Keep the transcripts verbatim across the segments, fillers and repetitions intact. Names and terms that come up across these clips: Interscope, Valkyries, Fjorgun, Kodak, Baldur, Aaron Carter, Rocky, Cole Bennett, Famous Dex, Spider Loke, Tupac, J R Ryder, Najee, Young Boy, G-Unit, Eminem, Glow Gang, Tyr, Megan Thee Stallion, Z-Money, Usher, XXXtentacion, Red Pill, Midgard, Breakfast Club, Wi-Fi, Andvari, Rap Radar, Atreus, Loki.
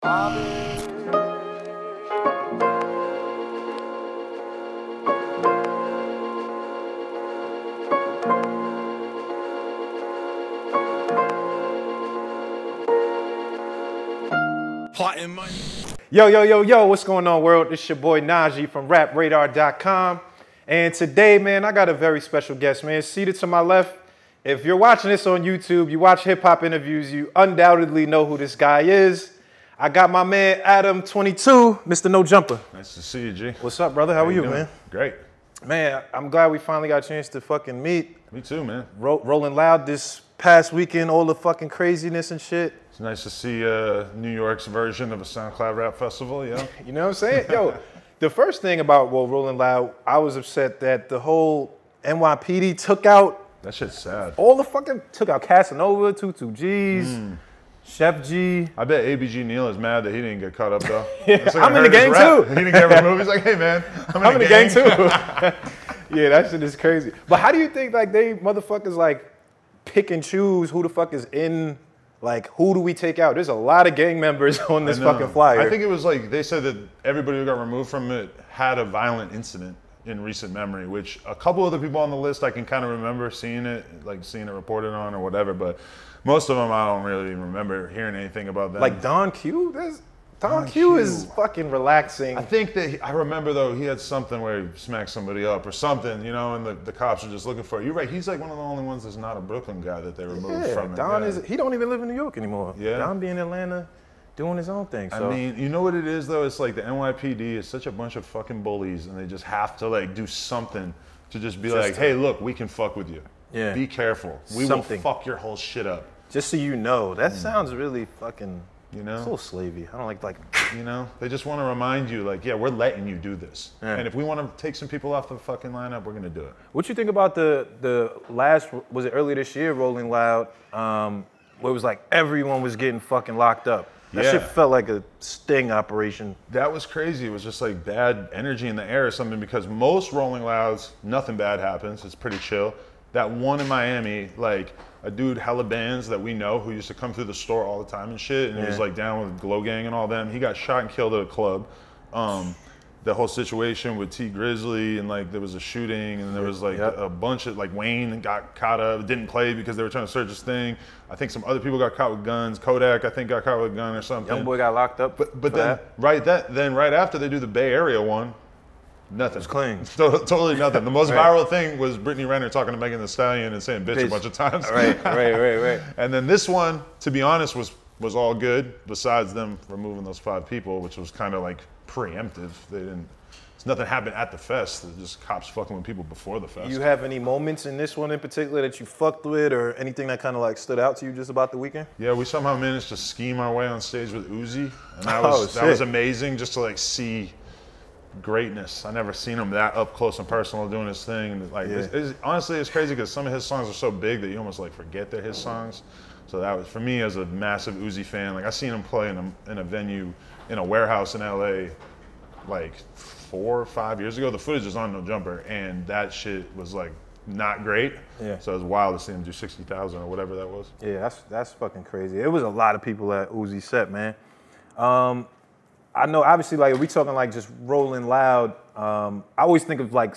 Yo, yo, yo, yo, what's going on, world? It's your boy Najee from rap radar dot com. And today, man, I got a very special guest, man. Seated to my left, if you're watching this on YouTube, you watch hip-hop interviews, you undoubtedly know who this guy is. I got my man, Adam twenty-two, Mister No Jumper. Nice to see you, G. What's up, brother? How, How are you, doing? man? Great. Man, I'm glad we finally got a chance to fucking meet. Me too, man. Ro Rolling Loud this past weekend, all the fucking craziness and shit. It's nice to see uh, New York's version of a SoundCloud Rap Festival, yeah. You know what I'm saying? Yo, the first thing about well, Rolling Loud, I was upset that the whole N Y P D took out... That shit's sad. All the fucking... Took out Casanova, twenty-two G's, mm. Chef G. I bet A B G Neil is mad that he didn't get caught up, though. yeah, like I'm in the gang, too. He didn't get removed. He's like, hey, man, I'm in, I'm the, in gang. the gang, too. Yeah, that shit is crazy. But how do you think, like, they motherfuckers, like, pick and choose who the fuck is in... Like, who do we take out? There's a lot of gang members on this fucking flyer. I think it was like, they said that everybody who got removed from it had a violent incident in recent memory, which a couple other people on the list, I can kind of remember seeing it, like seeing it reported on or whatever, but most of them, I don't really remember hearing anything about them. Like Don Q? There's, Don, Don Q, Q is fucking relaxing. I think that, he, I remember though, he had something where he smacked somebody up or something, you know, and the, the cops are just looking for it. You're right, he's like one of the only ones that's not a Brooklyn guy that they removed yeah, from. Don it. is, he don't even live in New York anymore. Yeah. Don be in Atlanta doing his own thing. So. I mean, you know what it is though? It's like the N Y P D is such a bunch of fucking bullies and they just have to like do something to just be just like, hey, look, we can fuck with you. Yeah. Be careful. We something. will fuck your whole shit up. Just so you know, that mm. sounds really fucking... You know? It's a little slavey. I don't like, like, you know? They just want to remind you, like, yeah, we're letting you do this. Yeah. And if we want to take some people off the fucking lineup, we're going to do it. What you think about the the last, was it earlier this year, Rolling Loud, um, where it was like everyone was getting fucking locked up? That yeah. shit felt like a sting operation. That was crazy. It was just like bad energy in the air or something because most Rolling Louds, nothing bad happens. It's pretty chill. That one in Miami, like, a dude hella bands that we know who used to come through the store all the time and shit, and yeah. he was like down with Glow Gang and all them. He got shot and killed at a club. Um, the whole situation with T Grizzly and like there was a shooting and there was like yep. a bunch of like Wayne got caught up, didn't play because they were trying to search his thing. I think some other people got caught with guns. Kodak, I think, got caught with a gun or something. Young boy got locked up. But but then that. right that then right after they do the Bay Area one. Nothing. It's clean. Totally nothing. The most right. viral thing was Brittany Renner talking to Megan Thee Stallion and saying bitch, bitch. a bunch of times. right, right, right, right. And then this one, to be honest, was was all good, besides them removing those five people, which was kind of like preemptive. They didn't, it's nothing happened at the fest. They're just cops fucking with people before the fest. You have any moments in this one in particular that you fucked with or anything that kind of like stood out to you just about the weekend? Yeah, we somehow managed to scheme our way on stage with Uzi. And that was, oh, shit. That was amazing just to like see greatness. I never seen him that up close and personal doing his thing. Like, yeah. it's, it's, honestly, it's crazy because some of his songs are so big that you almost like forget they're his songs. So that was for me as a massive Uzi fan. Like I seen him play in a, in a venue in a warehouse in L A, like four or five years ago. The footage is on No Jumper, and that shit was like not great. Yeah. So it was wild to see him do sixty thousand or whatever that was. Yeah, that's that's fucking crazy. It was a lot of people at Uzi set, man. Um, I know, obviously, like, if we talking, like, just Rolling Loud, um, I always think of, like,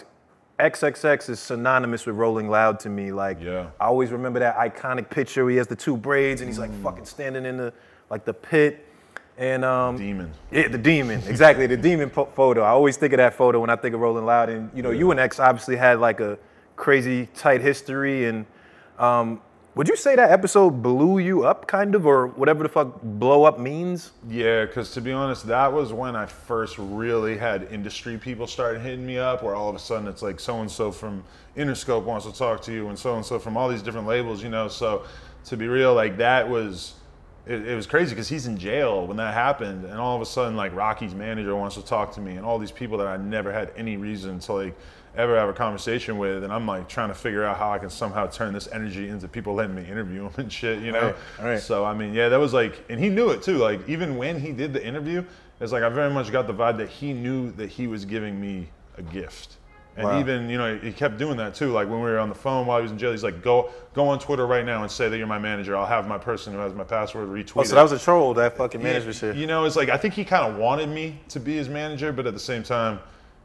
triple X is synonymous with Rolling Loud to me. Like, yeah. I always remember that iconic picture where he has the two braids and he's, like, mm. fucking standing in the, like, the pit. And, um... Demon. Yeah, the demon. Exactly, the demon po photo. I always think of that photo when I think of Rolling Loud. And, you know, yeah. you and X obviously had, like, a crazy tight history. And, um... would you say that episode blew you up, kind of, or whatever the fuck blow up means? Yeah, because to be honest, that was when I first really had industry people start hitting me up, where all of a sudden it's like so-and-so from Interscope wants to talk to you, and so-and-so from all these different labels, you know? So to be real, like that was, it, it was crazy because he's in jail when that happened, and all of a sudden like Rocky's manager wants to talk to me, and all these people that I never had any reason to like, ever have a conversation with, and I'm like trying to figure out how I can somehow turn this energy into people letting me interview him and shit, you know? All right, all right. So, I mean, yeah, that was like, and he knew it too. Like, even when he did the interview, it's like I very much got the vibe that he knew that he was giving me a gift. And wow. even, you know, he kept doing that too. Like when we were on the phone while he was in jail, he's like, go go on Twitter right now and say that you're my manager. I'll have my person who has my password retweet oh, so it. That was a troll, that fucking manager shit. You know, it's like, I think he kind of wanted me to be his manager, but at the same time,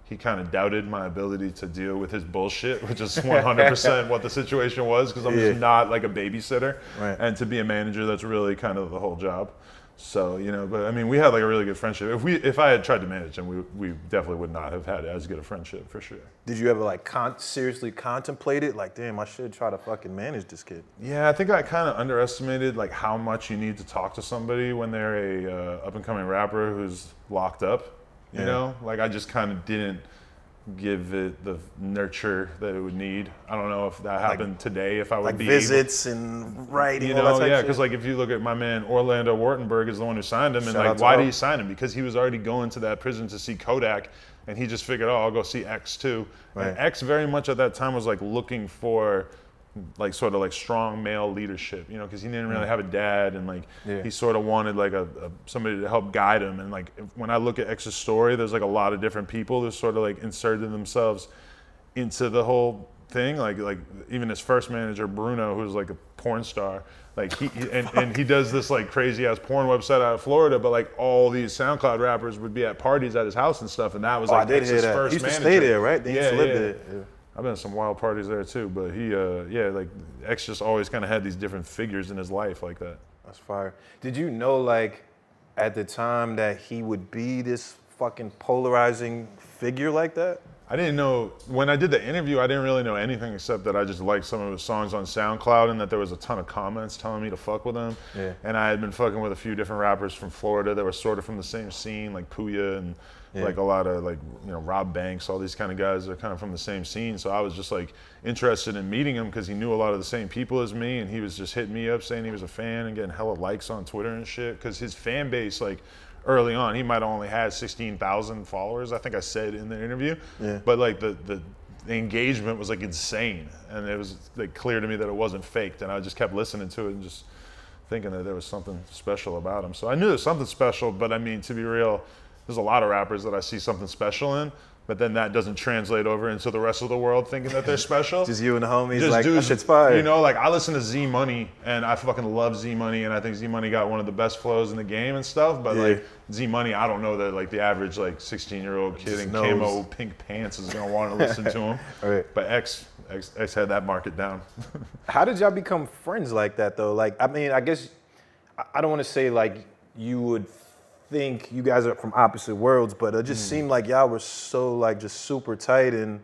he kind of doubted my ability to deal with his bullshit, which is one hundred percent what the situation was, because I'm yeah. just not like a babysitter. Right. And to be a manager, that's really kind of the whole job. So, you know, but I mean, we had like a really good friendship. If we, if I had tried to manage him, we, we definitely would not have had as good a friendship for sure. Did you ever like con seriously contemplate it? Like, damn, I should try to fucking manage this kid. Yeah, I think I kind of underestimated like how much you need to talk to somebody when they're a uh, up and coming rapper who's locked up, you yeah. know? Like I just kind of didn't give it the nurture that it would need. I don't know if that happened like, today, if I would like be visits able, and writing, you know, all that type yeah, because like if you look at my man Orlando Wartenberg is the one who signed him, and Shout like why him. did he sign him? Because he was already going to that prison to see Kodak, and he just figured, oh, I'll go see X too. Right. And X very much at that time was like looking for like sort of like strong male leadership, you know, because he didn't really have a dad, and like yeah. he sort of wanted like a, a somebody to help guide him. And like when I look at X's story, there's like a lot of different people that sort of like inserted themselves into the whole thing. Like like even his first manager Bruno, who's like a porn star, like he, he and, and he does this like crazy ass porn website out of Florida, but like all these SoundCloud rappers would be at parties at his house and stuff, and that was like oh, I did X's hear that. first he used manager. To stay there, right? They yeah, used to live yeah. there. Yeah. I've been to some wild parties there too, but he, uh, yeah, like X just always kind of had these different figures in his life like that. That's fire. Did you know, like, at the time that he would be this fucking polarizing figure like that? I didn't know. When I did the interview, I didn't really know anything except that I just liked some of his songs on SoundCloud and that there was a ton of comments telling me to fuck with him. Yeah. And I had been fucking with a few different rappers from Florida that were sort of from the same scene, like Puya and yeah. like a lot of like, you know, Rob Banks, all these kind of guys that are kind of from the same scene. So I was just like interested in meeting him because he knew a lot of the same people as me, and he was just hitting me up saying he was a fan and getting hella likes on Twitter and shit, because his fan base, like, early on, he might have only had sixteen thousand followers, I think I said in the interview. Yeah. But like the, the the engagement was like insane, and it was like clear to me that it wasn't faked, and I just kept listening to it and just thinking that there was something special about him. So I knew there was something special, but I mean, to be real, there's a lot of rappers that I see something special in, but then that doesn't translate over into the rest of the world thinking that they're special. Just you and the homies, just like, dudes, that shit's fire. You know, like, I listen to Z-Money, and I fucking love Z-Money, and I think Z-Money got one of the best flows in the game and stuff, but, yeah. like, Z-Money, I don't know that, like, the average, like, sixteen-year-old kid in knows. camo pink pants is gonna want to listen to him. Right. But X, X, X had that market down. How did y'all become friends like that, though? Like, I mean, I guess, I don't want to say, like, you would think you guys are from opposite worlds, but it just mm. seemed like y'all were so like just super tight, and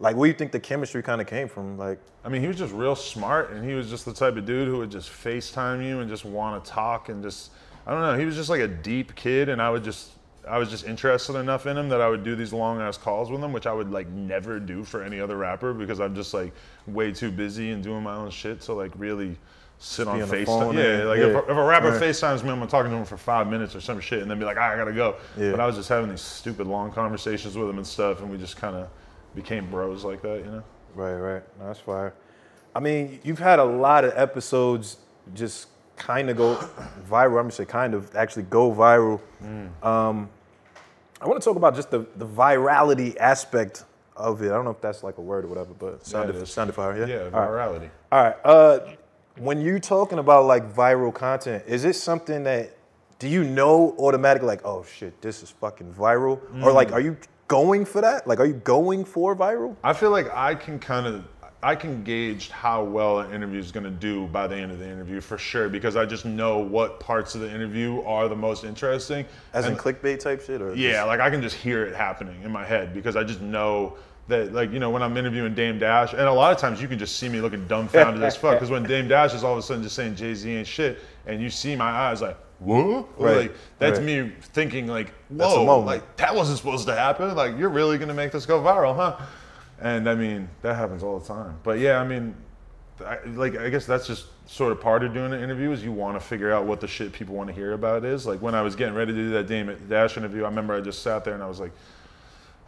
like, where do you think the chemistry kind of came from? Like, I mean, he was just real smart, and he was just the type of dude who would just FaceTime you and just want to talk, and just, I don't know, he was just like a deep kid, and I would just, I was just interested enough in him that I would do these long ass calls with him, which I would like never do for any other rapper, because I'm just like way too busy and doing my own shit to like really sit on, on FaceTime. Yeah, like yeah. If, if a rapper right. FaceTimes me, I'm talking to him for five minutes or some shit, and then be like, right, I gotta go. Yeah. But I was just having these stupid long conversations with him and stuff, and we just kind of became bros like that, you know? Right, right. No, that's fire. I mean, you've had a lot of episodes just kind of go viral. I'm gonna say kind of actually go viral. Mm. Um, I want to talk about just the, the virality aspect of it. I don't know if that's like a word or whatever, but sounded yeah, sounded fire. Yeah, yeah, virality. All right. All right. Uh, When you're talking about like viral content, is it something that, do you know automatically like, oh shit, this is fucking viral? Mm. Or like, are you going for that? Like, are you going for viral? I feel like I can kind of, I can gauge how well an interview is going to do by the end of the interview for sure, because I just know what parts of the interview are the most interesting. As and in clickbait type shit? Or yeah, like I can just hear it happening in my head, because I just know that, like, you know, when I'm interviewing Dame Dash, and a lot of times you can just see me looking dumbfounded as fuck, because when Dame Dash is all of a sudden just saying Jay-Z ain't shit, and you see my eyes like, whoa? Right. Like, that's right. me thinking like, whoa, like, that wasn't supposed to happen. Like, you're really gonna make this go viral, huh? And I mean, that happens all the time. But yeah, I mean, I, like, I guess that's just sort of part of doing an interview, is you want to figure out what the shit people want to hear about is. Like, when I was getting ready to do that Dame Dash interview, I remember I just sat there and I was like,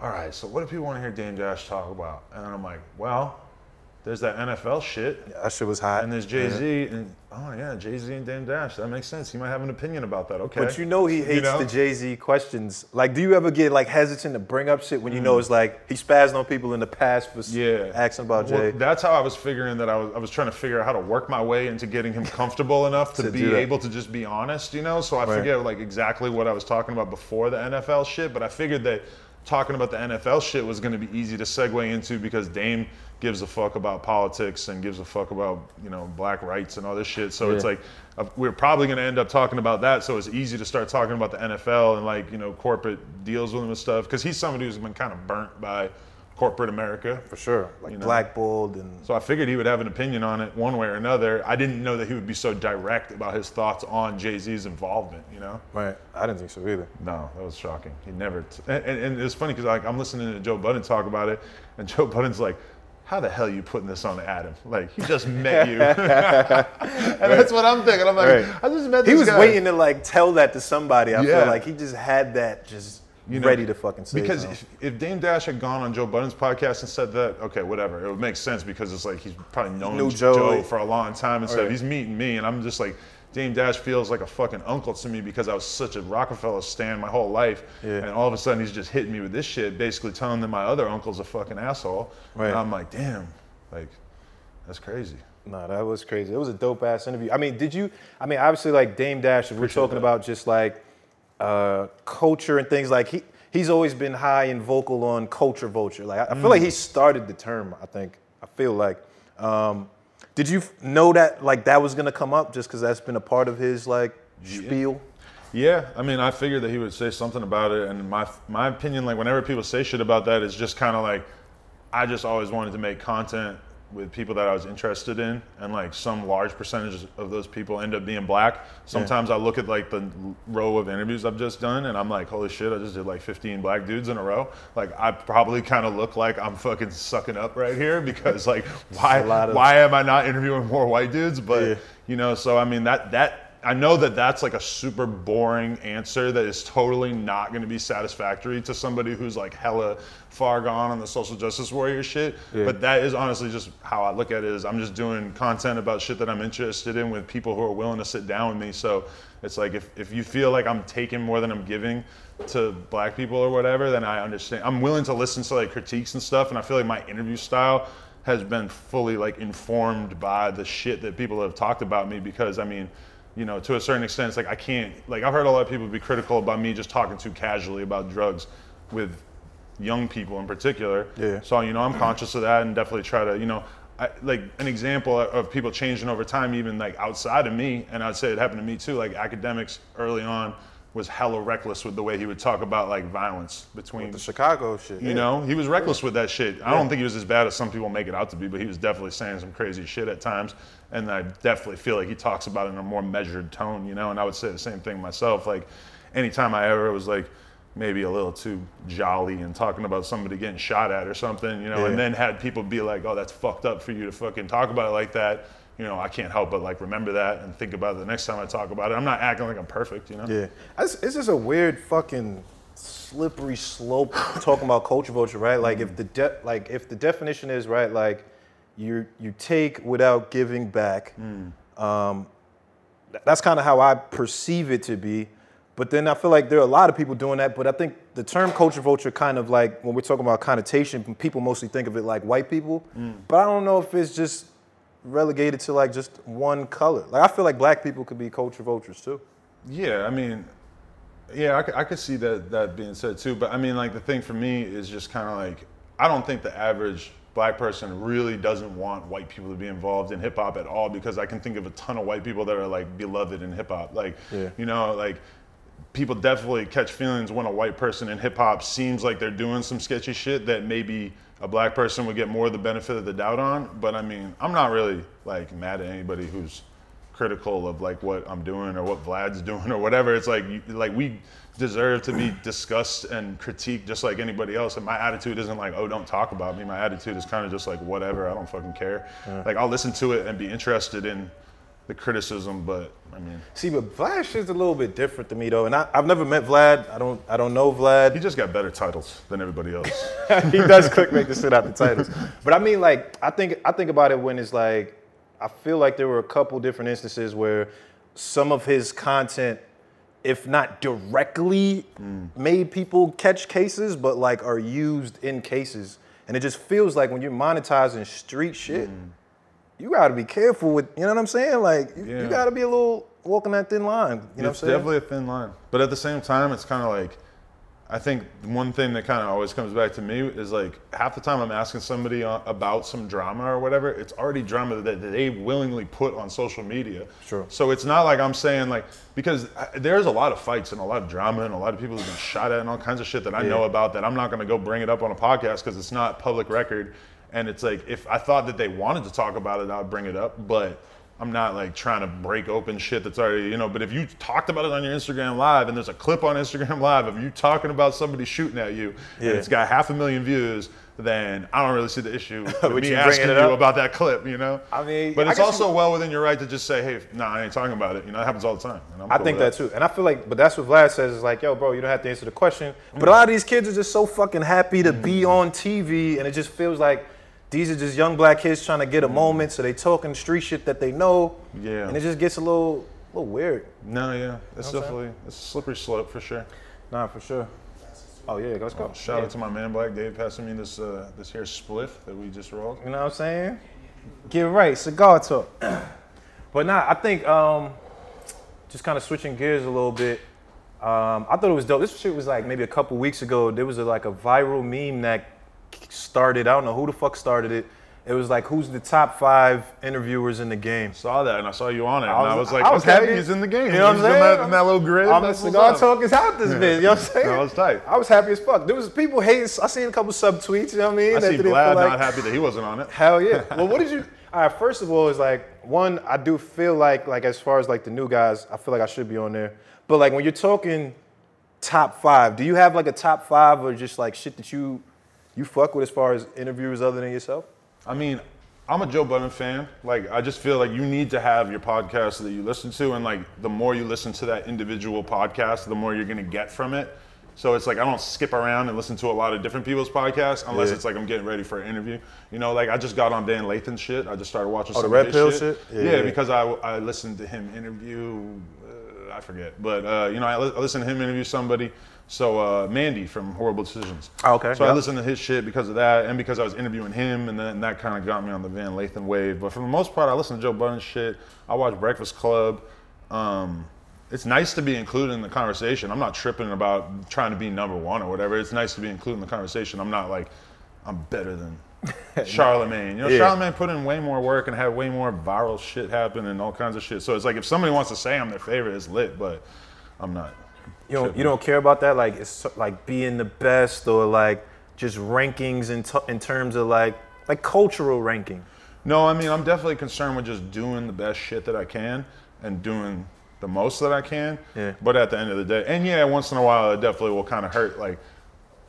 all right, so what do people want to hear Dame Dash talk about? And I'm like, well, There's that N F L shit. Yeah, that shit was hot. And there's Jay-Z yeah. and oh yeah, Jay-Z and Dame Dash. That makes sense. He might have an opinion about that. Okay. But you know he hates you know? the Jay-Z questions. Like, do you ever get like hesitant to bring up shit when you mm. know it's like he spazzed on people in the past for yeah. asking about Jay? Well, that's how I was figuring that I was I was trying to figure out how to work my way into getting him comfortable enough to, to be able to just be honest, you know? So I right. forget like exactly what I was talking about before the N F L shit, but I figured that talking about the N F L shit was gonna be easy to segue into because Dame gives a fuck about politics and gives a fuck about, you know, black rights and all this shit. So yeah. it's like, we're probably gonna end up talking about that. So it's easy to start talking about the N F L and like, you know, corporate deals with him and stuff. Cause he's somebody who's been kind of burnt by corporate America. For sure, like you know? blackballed and. So I figured he would have an opinion on it one way or another. I didn't know that he would be so direct about his thoughts on Jay-Z's involvement, you know? Right, I didn't think so either. No, that was shocking. He never, t- and, and, and it's funny cause like I'm listening to Joe Budden talk about it and Joe Budden's like, how the hell are you putting this on Adam? Like, he just met you. and right. that's what I'm thinking. I'm like, right. I just met this guy. He was guy. waiting to, like, tell that to somebody. I yeah. feel like he just had that just you know, ready to fucking say Because if, if Dame Dash had gone on Joe Budden's podcast and said that, okay, whatever. It would make sense because it's like he's probably known New Joe, Joe like, for a long time and stuff. Right. He's meeting me, and I'm just like, Dame Dash feels like a fucking uncle to me because I was such a Rockefeller stan my whole life, yeah. and all of a sudden he's just hitting me with this shit, basically telling them my other uncle's a fucking asshole. Right. And I'm like, damn, like, that's crazy. Nah, that was crazy. It was a dope ass interview. I mean, did you? I mean, obviously, like Dame Dash, if we're talking that. about just like uh, culture and things like he he's always been high and vocal on culture vulture. Like, I, I feel mm. like he started the term. I think I feel like. Um, Did you know that like that was gonna come up just because that's been a part of his like yeah. spiel? Yeah, I mean, I figured that he would say something about it, and my my opinion, like whenever people say shit about that, it's just kind of like I just always wanted to make content with people that I was interested in, and like some large percentage of those people end up being black. Sometimes yeah. I look at like the row of interviews I've just done and I'm like, holy shit, I just did like fifteen black dudes in a row. Like I probably kind of look like I'm fucking sucking up right here because like why of- why am I not interviewing more white dudes? But yeah. you know, so I mean that that I know that that's like a super boring answer that is totally not going to be satisfactory to somebody who's like hella far gone on the social justice warrior shit. Yeah. But that is honestly just how I look at it is I'm just doing content about shit that I'm interested in with people who are willing to sit down with me. So it's like if, if you feel like I'm taking more than I'm giving to black people or whatever, then I understand. I'm willing to listen to like critiques and stuff. And I feel like my interview style has been fully like informed by the shit that people have talked about me because I mean, you know, to a certain extent, it's like I can't, like I've heard a lot of people be critical about me just talking too casually about drugs with young people in particular. Yeah. So, you know, I'm conscious of that and definitely try to, you know, I, like an example of people changing over time, even like outside of me, and I'd say it happened to me too, like Akademiks early on was hella reckless with the way he would talk about like violence between with the Chicago shit. You yeah. know, he was reckless yeah. with that shit. I yeah. don't think he was as bad as some people make it out to be, but he was definitely saying some crazy shit at times. And I definitely feel like he talks about it in a more measured tone, you know? And I would say the same thing myself. Like anytime I ever was like maybe a little too jolly and talking about somebody getting shot at or something, you know, yeah. and then had people be like, oh, that's fucked up for you to fucking talk about it like that. You know, I can't help but like remember that and think about it the next time I talk about it. I'm not acting like I'm perfect, you know? Yeah. It's, it's just a weird fucking slippery slope talking about culture vulture, right? Like mm-hmm. if the de- like if the definition is, right, like you you take without giving back. Mm. Um, that's kind of how I perceive it to be. But then I feel like there are a lot of people doing that, but I think the term culture vulture kind of like, when we're talking about connotation, people mostly think of it like white people. Mm. But I don't know if it's just relegated to like just one color. Like I feel like black people could be culture vultures too. Yeah, I mean, yeah, I could, I could see that that being said too. But I mean, like the thing for me is just kind of like, I don't think the average black person really doesn't want white people to be involved in hip hop at all, because I can think of a ton of white people that are like beloved in hip hop. Like, yeah. you know, like people definitely catch feelings when a white person in hip hop seems like they're doing some sketchy shit that maybe a black person would get more of the benefit of the doubt on. But I mean, I'm not really like mad at anybody who's critical of like what I'm doing or what Vlad's doing or whatever. It's like, like we deserve to be discussed and critiqued just like anybody else. And my attitude isn't like, oh, don't talk about me. My attitude is kind of just like, whatever, I don't fucking care. Yeah. Like I'll listen to it and be interested in the criticism, but I mean. See, but Vlad shit's a little bit different to me though, and I, I've never met Vlad. I don't, I don't know Vlad. He just got better titles than everybody else. He does clickbait the shit out the titles. But I mean, like, I think, I think about it when it's like, I feel like there were a couple different instances where some of his content, if not directly, mm. made people catch cases, but like are used in cases, and it just feels like when you're monetizing street shit. Mm. You gotta be careful with, you know what I'm saying? Like, you, yeah. you gotta be a little walking that thin line, you know it's what I'm saying? It's definitely a thin line. But at the same time, it's kind of like, I think one thing that kind of always comes back to me is like, half the time I'm asking somebody about some drama or whatever, it's already drama that they willingly put on social media. Sure. So it's not like I'm saying like, because there's a lot of fights and a lot of drama and a lot of people who've been shot at and all kinds of shit that I yeah. know about that I'm not gonna go bring it up on a podcast because it's not public record. And it's like, if I thought that they wanted to talk about it, I would bring it up, but I'm not like trying to break open shit that's already, you know, but if you talked about it on your Instagram Live and there's a clip on Instagram Live of you talking about somebody shooting at you yeah. and it's got half a million views, then I don't really see the issue with me asking you about that clip, you know? I mean, but it's also well within your right to just say, hey, nah, I ain't talking about it. You know, it happens all the time. And I'm I cool think that, that too. And I feel like, but that's what Vlad says is like, yo, bro, you don't have to answer the question. Mm. But a lot of these kids are just so fucking happy to mm. be on T V, and it just feels like, these are just young black kids trying to get a moment, so they talking street shit that they know. Yeah. And it just gets a little a little weird. No, yeah. It's you know definitely it's a slippery slope for sure. Nah, for sure. Oh yeah, let's go. Oh, shout yeah. out to my man Black Dave passing me this uh, this here spliff that we just rolled. You know what I'm saying? Get right, cigar talk. But nah, I think um, just kind of switching gears a little bit. Um, I thought it was dope. This shit was like maybe a couple weeks ago. There was a, like a viral meme that started, I don't know who the fuck started it. It was like, who's the top five interviewers in the game? Saw that and I saw you on it. I was, and I was like, I was okay, happy he's in the game. You know what I'm saying? In that, in that little grid. I'm the cigar talk is out this bitch. You know what I'm saying? No, I was tight. I was happy as fuck. There was people hating. I seen a couple subtweets, you know what I mean? I see Vlad like, not happy that he wasn't on it. Hell yeah. Well, what did you, all right, first of all, is like, one, I do feel like, like as far as like the new guys, I feel like I should be on there. But like when you're talking top five, do you have like a top five or just like shit that you, You fuck with as far as interviewers other than yourself? I mean, I'm a Joe Budden fan. Like, I just feel like you need to have your podcast that you listen to, and like the more you listen to that individual podcast, the more you're gonna get from it. So it's like, I don't skip around and listen to a lot of different people's podcasts unless yeah. it's like I'm getting ready for an interview. You know, like I just got on Dan Lathan's shit. I just started watching oh, some the Red Pill shit. shit? Yeah, yeah, because I, I listened to him interview, uh, I forget. But, uh, you know, I, li I listened to him interview somebody. So uh, Mandy from Horrible Decisions. Oh, okay. So yeah. I listened to his shit because of that, and because I was interviewing him, and then that kind of got me on the Van Lathan wave. But for the most part, I listen to Joe Budden's shit. I watch Breakfast Club. Um, it's nice to be included in the conversation. I'm not tripping about trying to be number one or whatever. It's nice to be included in the conversation. I'm not like, I'm better than Charlemagne. You know, yeah. Charlemagne put in way more work and had way more viral shit happen and all kinds of shit. So it's like, if somebody wants to say I'm their favorite, it's lit, but I'm not. You don't, you don't care about that? Like, it's like being the best or like just rankings in, t in terms of like, like cultural ranking? No, I mean, I'm definitely concerned with just doing the best shit that I can and doing the most that I can. Yeah. But at the end of the day, and yeah, once in a while, it definitely will kind of hurt. Like,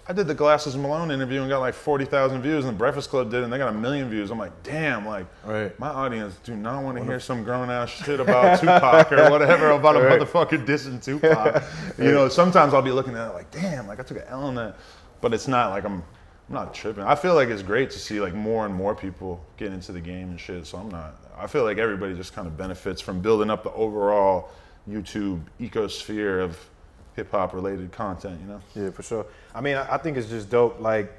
I did the Glasses Malone interview and got like forty thousand views, and the Breakfast Club did, and they got a million views. I'm like, damn, like, right. my audience do not want to hear some grown-ass shit about Tupac or whatever, about right. a motherfucker dissing Tupac. You know, sometimes I'll be looking at it like, damn, like, I took an L on that. But it's not like I'm, I'm not tripping. I feel like it's great to see like more and more people get into the game and shit, so I'm not, I feel like everybody just kind of benefits from building up the overall YouTube ecosphere of hip-hop related content, you know? Yeah, for sure. I mean, I think it's just dope, like,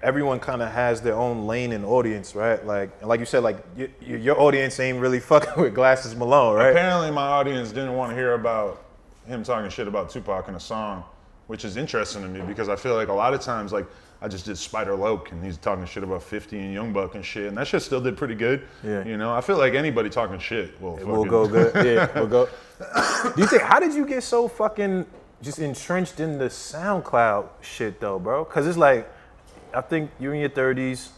everyone kind of has their own lane and audience, right? Like, and like you said, like, you, you, your audience ain't really fucking with Glasses Malone, right? Apparently my audience didn't want to hear about him talking shit about Tupac in a song, which is interesting to me because I feel like a lot of times, like, I just did Spider Loke and he's talking shit about fifty and Young Buck and shit, and that shit still did pretty good. Yeah. You know, I feel like anybody talking shit will fucking... We'll go good. Yeah, we'll go. Do you think, how did you get so fucking just entrenched in the SoundCloud shit though, bro? Because it's like, I think you're in your thirties,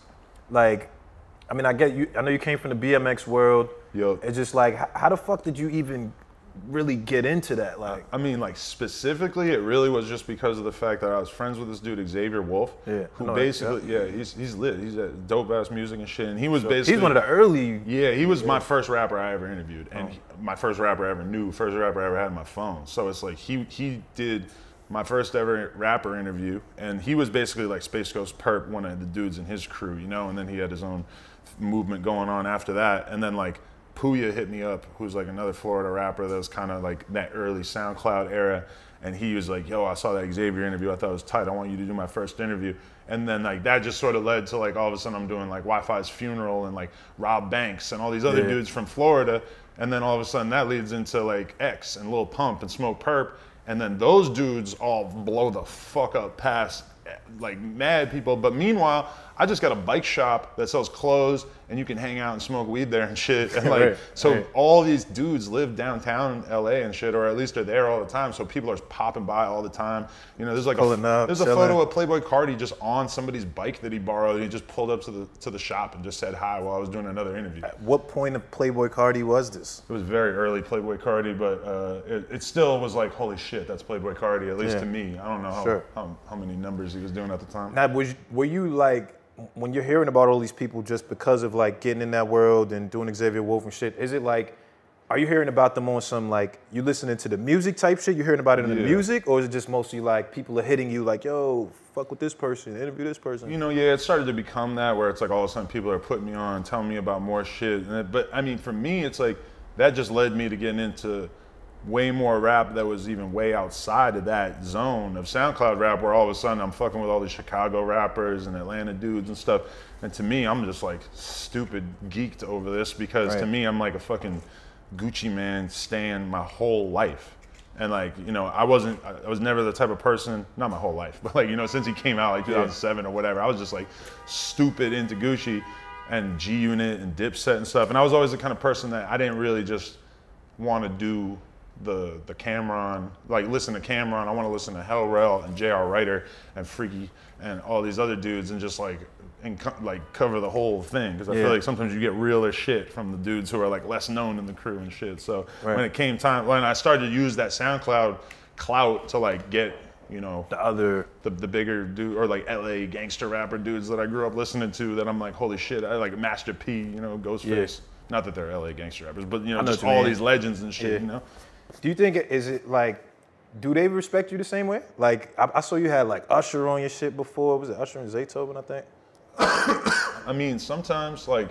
like, I mean, I get you, I know you came from the B M X world. Yo. It's just like, how the fuck did you even really get into that. Like, I mean, like specifically, it really was just because of the fact that I was friends with this dude Xavier Wolf, yeah, who basically, that. yeah, he's he's lit. He's a dope ass music and shit, and he was basically he's one of the early. Yeah, he was yeah. my first rapper I ever interviewed, and oh. he, my first rapper I ever knew, first rapper I ever had on my phone. So it's like he he did my first ever rapper interview, and he was basically like Space Ghost Perp, one of the dudes in his crew, you know, and then he had his own movement going on after that, and then like Puya hit me up, who's like another Florida rapper that was kind of like that early SoundCloud era, and he was like, yo, I saw that Xavier interview, I thought it was tight, I want you to do my first interview. And then like that just sort of led to like all of a sudden I'm doing like Wi-Fi's Funeral and like Rob Banks and all these other yeah. dudes from Florida, and then all of a sudden that leads into like X and Lil Pump and Smoke Perp, and then those dudes all blow the fuck up past like mad people. But meanwhile, I just got a bike shop that sells clothes and you can hang out and smoke weed there and shit. And like, right, so right. all these dudes live downtown L A and shit, or at least are there all the time. So people are popping by all the time. You know, there's like Pulling a, up, there's a photo of Playboy Carti just on somebody's bike that he borrowed. And he just pulled up to the, to the shop and just said hi while I was doing another interview. At what point of Playboy Carti was this? It was very early Playboy Carti, but uh, it, it still was like, holy shit, that's Playboy Carti, at least yeah. to me. I don't know how, sure. how, how many numbers he was doing at the time. Now, was, were you like, when you're hearing about all these people just because of like getting in that world and doing Xavier Wolf and shit, is it like, are you hearing about them on some like, you listening to the music type shit, you're hearing about it in yeah. the music, or is it just mostly like people are hitting you like, yo, fuck with this person, interview this person? You know, yeah, it started to become that where it's like all of a sudden people are putting me on, telling me about more shit. And it, but I mean, for me, it's like, that just led me to getting into way more rap that was even way outside of that zone of SoundCloud rap, where all of a sudden I'm fucking with all these Chicago rappers and Atlanta dudes and stuff. And to me, I'm just like stupid geeked over this because right. to me, I'm like a fucking Gucci Man stan my whole life. And like, you know, I wasn't, I was never the type of person, not my whole life, but like, you know, since he came out like two thousand seven yeah. or whatever, I was just like stupid into Gucci and G-Unit and Dipset and stuff. And I was always the kind of person that I didn't really just want to do the the Cam'ron, like listen to Cam'ron, I want to listen to Hell Rel and J R Ryder and Freaky and all these other dudes and just like and co like cover the whole thing, because I yeah. feel like sometimes you get realer shit from the dudes who are like less known in the crew and shit. So right. when it came time, when I started to use that SoundCloud clout to like get, you know, the other the, the bigger dude or like L A gangster rapper dudes that I grew up listening to, that I'm like, holy shit, I like Master P, you know, Ghostface. Yeah. Not that they're L A gangster rappers, but you know, just all these legends and shit, yeah. you know. Do you think, is it like, do they respect you the same way? Like, I, I saw you had like Usher on your shit before. Was it Usher and Zaytoven, I think? I mean, sometimes like,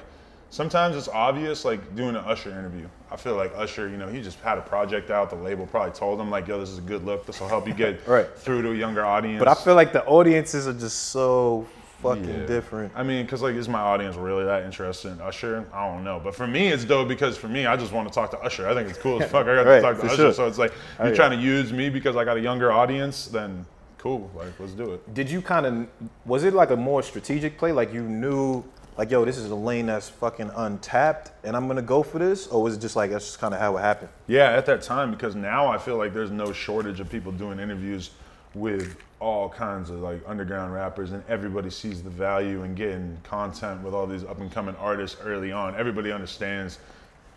sometimes it's obvious, like doing an Usher interview. I feel like Usher, you know, he just had a project out. The label probably told him like, yo, this is a good look. This will help you get right. through to a younger audience. But I feel like the audiences are just so fucking yeah. different. I mean, because like, is my audience really that interested in Usher? I don't know. But for me, it's dope because for me, I just want to talk to Usher. I think it's cool as fuck. I got right, to talk to Usher. Sure. So it's like, oh, you're yeah. trying to use me because I got a younger audience, then cool. Like, let's do it. Did you kind of, was it like a more strategic play? Like you knew, like, yo, this is a lane that's fucking untapped and I'm going to go for this? Or was it just like, that's just kind of how it happened? Yeah, at that time, because now I feel like there's no shortage of people doing interviews with all kinds of like underground rappers, and everybody sees the value in getting content with all these up and coming artists early on. Everybody understands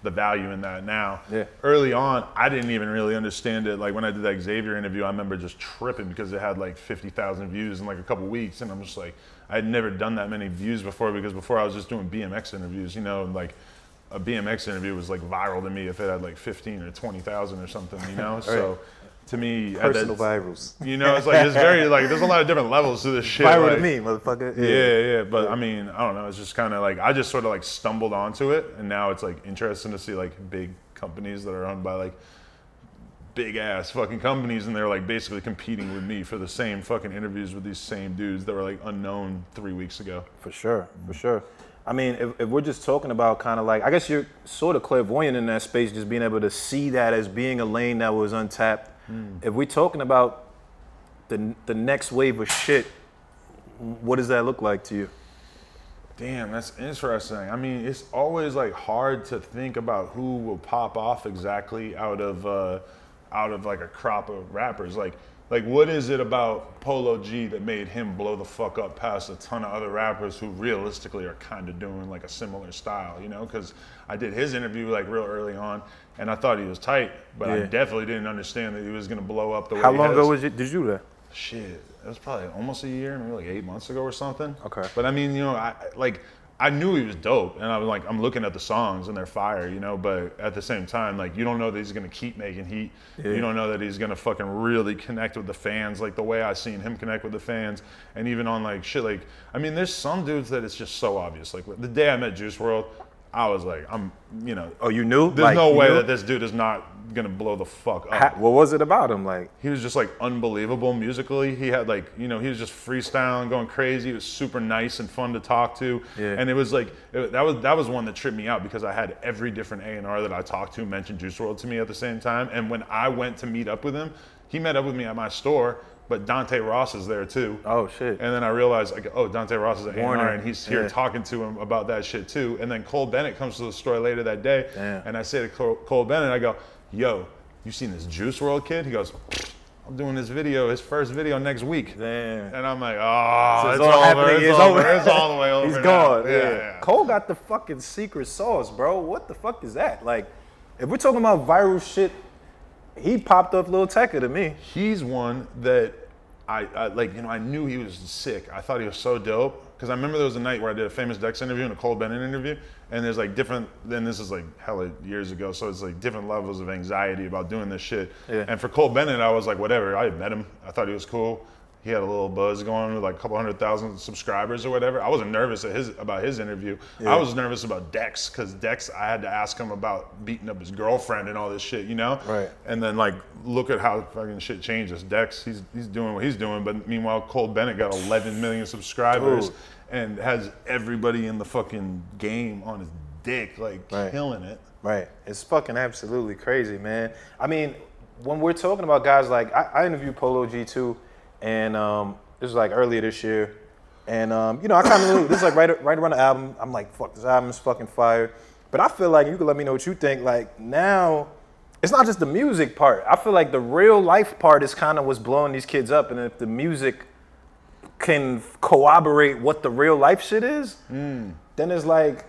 the value in that now. Yeah. Early on, I didn't even really understand it. Like when I did that Xavier interview, I remember just tripping because it had like fifty thousand views in like a couple weeks. And I'm just like, I had never done that many views before, because before I was just doing B M X interviews, you know, and like a B M X interview was like viral to me if it had like fifteen or twenty thousand or something, you know? So. Right. To me, personal virals. You know, it's like, it's very like, there's a lot of different levels to this shit. Viral like, to me, motherfucker. Yeah, yeah. yeah. But yeah. I mean, I don't know. It's just kind of like, I just sort of like stumbled onto it, and now it's like interesting to see like big companies that are owned by like big ass fucking companies, and they're like basically competing with me for the same fucking interviews with these same dudes that were like unknown three weeks ago. For sure, for sure. I mean, if, if we're just talking about kind of like, I guess you're sort of clairvoyant in that space, just being able to see that as being a lane that was untapped. Mm. If we're talking about the the next wave of shit, what does that look like to you? Damn, that's interesting. I mean, it's always like hard to think about who will pop off exactly out of uh, out of like a crop of rappers. Like Like, what is it about Polo G that made him blow the fuck up past a ton of other rappers who realistically are kind of doing like a similar style, you know? Because I did his interview like real early on, and I thought he was tight, but yeah. I definitely didn't understand that he was gonna blow up the way. How long ago was it? Did you do that? Shit, it was probably almost a year, maybe like eight months ago or something. Okay. But I mean, you know, I like I knew he was dope, and I was like, I'm looking at the songs and they're fire, you know. But at the same time, like, you don't know that he's gonna keep making heat. Yeah. You don't know that he's gonna fucking really connect with the fans, like the way I seen him connect with the fans. And even on like shit, like I mean, there's some dudes that it's just so obvious. Like the day I met Juice world, I was like, I'm, you know. Oh, you knew? There's like, no way knew? that this dude is not gonna blow the fuck up. How, what was it about him? Like, he was just like unbelievable musically. He had like, you know, he was just freestyling, going crazy. He was super nice and fun to talk to. Yeah. And it was like, it, that was that was one that tripped me out because I had every different A and R that I talked to mention Juice world to me at the same time. And when I went to meet up with him, he met up with me at my store. But Dante Ross is there too. Oh shit! And then I realized, like, oh, Dante Ross is an A and R, and he's here yeah. talking to him about that shit too. And then Cole Bennett comes to the store later that day, Damn. and I say to Cole Bennett, I go, "Yo, you seen this Juice world kid?" He goes, "I'm doing this video, his first video next week." Damn. And I'm like, "Oh, so it's, it's, all over. It's, it's over. over. It's all the way over." He's gone. Yeah. Yeah. yeah. Cole got the fucking secret sauce, bro. What the fuck is that? Like, if we're talking about viral shit. He popped up Lil Tecca to me. He's one that I, I like, you know, I knew he was sick. I thought he was so dope. Cause I remember there was a night where I did a Famous Dex interview and a Cole Bennett interview. And there's like different, then this is like hella years ago. So it's like different levels of anxiety about doing this shit. Yeah. And for Cole Bennett, I was like, whatever, I had met him. I thought he was cool. He had a little buzz going with like a couple hundred thousand subscribers or whatever. I wasn't nervous at his, about his interview. Yeah. I was nervous about Dex, because Dex, I had to ask him about beating up his girlfriend and all this shit, you know? Right. And then like, look at how fucking shit changes. Dex, he's, he's doing what he's doing, but meanwhile, Cole Bennett got eleven million subscribers Dude. and has everybody in the fucking game on his dick, like right. killing it. Right, it's fucking absolutely crazy, man. I mean, when we're talking about guys like, I, I interviewed Polo G too, and um, this was like earlier this year, and um, you know, I kind of this is like right right around the album. I'm like, fuck, this album is fucking fire. But I feel like you can let me know what you think. Like now, it's not just the music part. I feel like the real life part is kind of what's blowing these kids up. And if the music can corroborate what the real life shit is, mm. then it's like.